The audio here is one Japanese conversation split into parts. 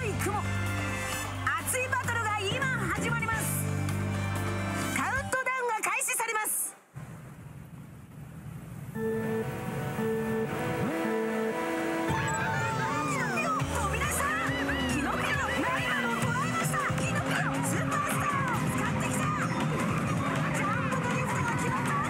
白い雲、熱いバトルが今始まります。カウントダウンが開始されます。キノピオ飛び出した。キノピオライバルを捉えました。キノピオスーパースターを使ってきた。ジャンプドリフトが決まった。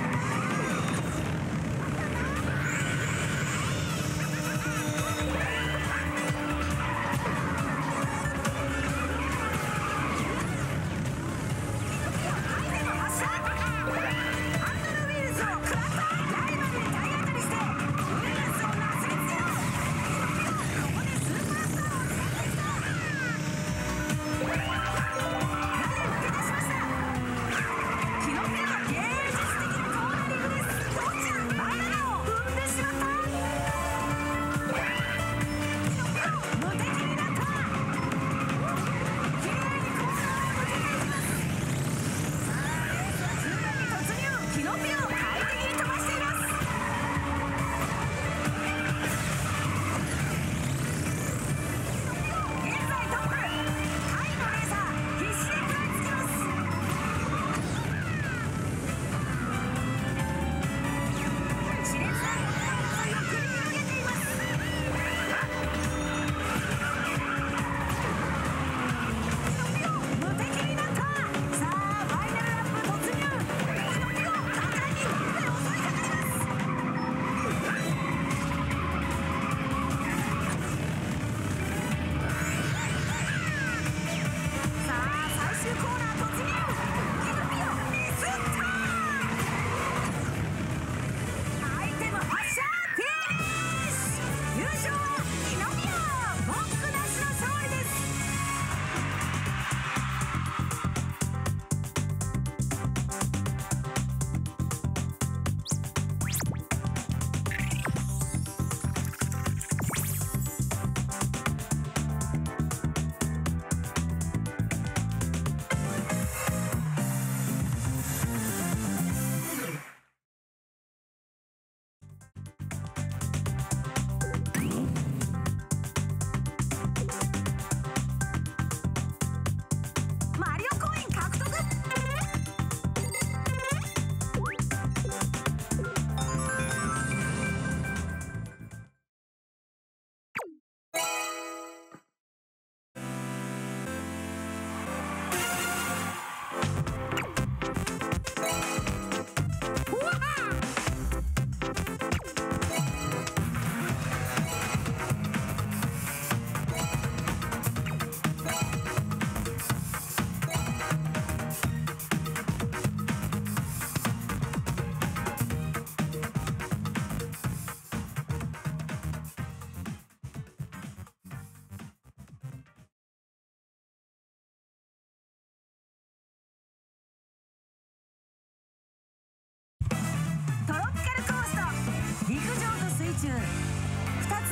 2つ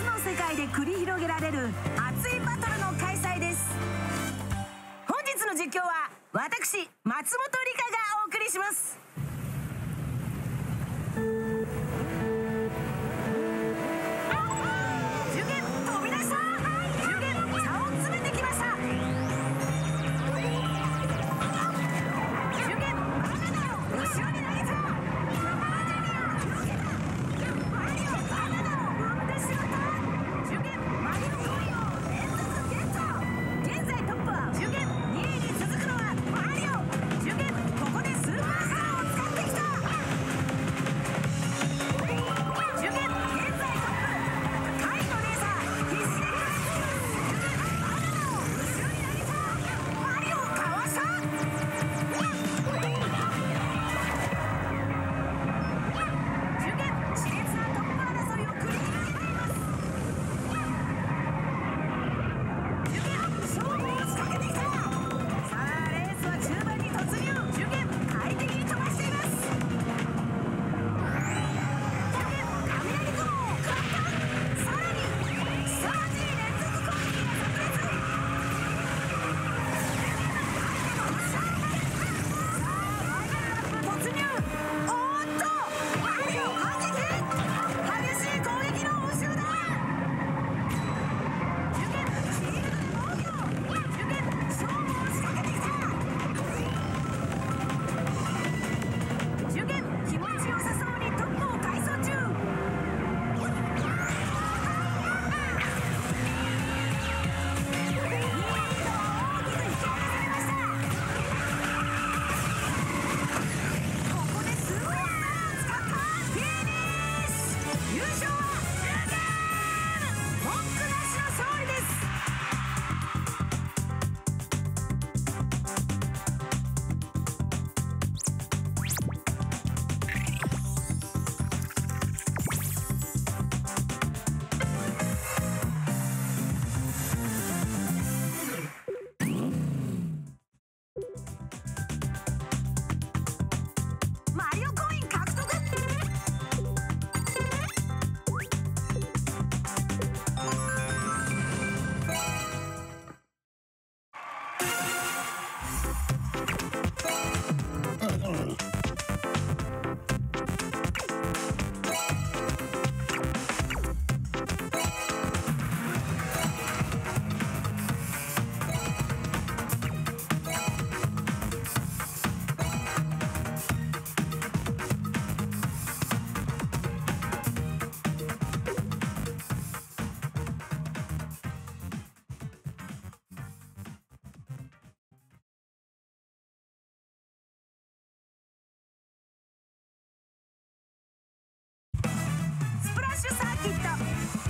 の世界で繰り広げられる熱いバトルの開催です。本日の実況は私松本理香がお送りします。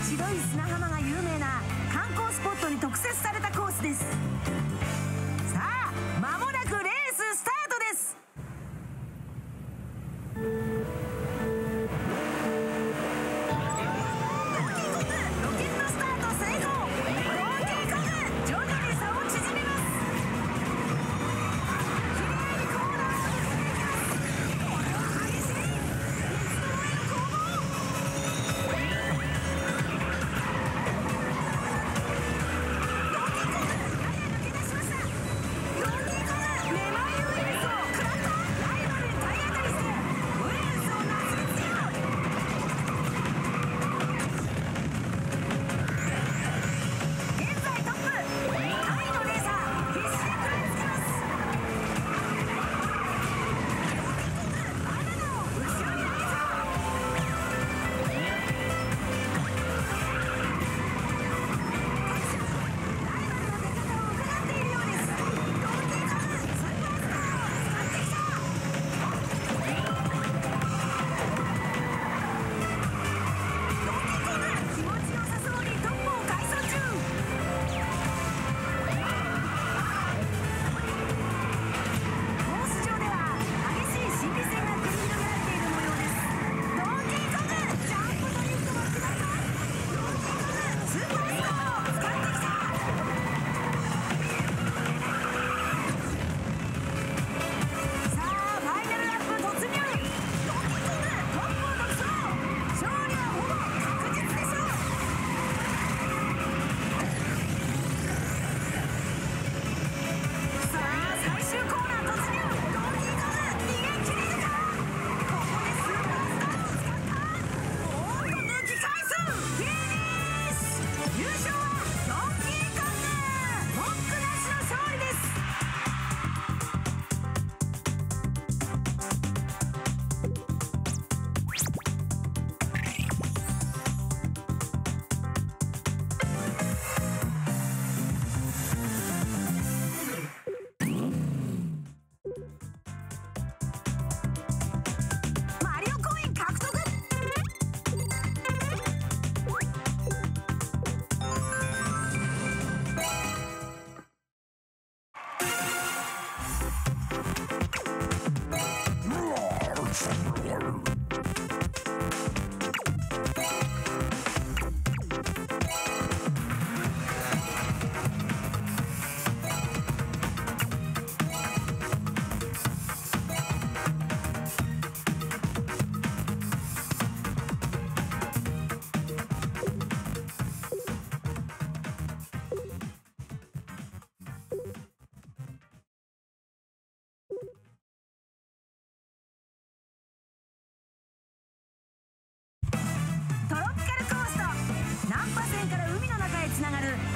白い砂浜が有名な観光スポットに特設されたコースです。さあ間もなくレーススタートです。ロケットスタート成功。大きい家具徐々に差を縮めます。きれいにコーナーを攻撃です。これは激しい。水の上の攻防。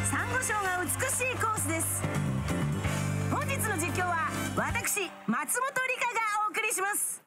サンゴ礁が美しいコースです。本日の実況は私松本里香がお送りします。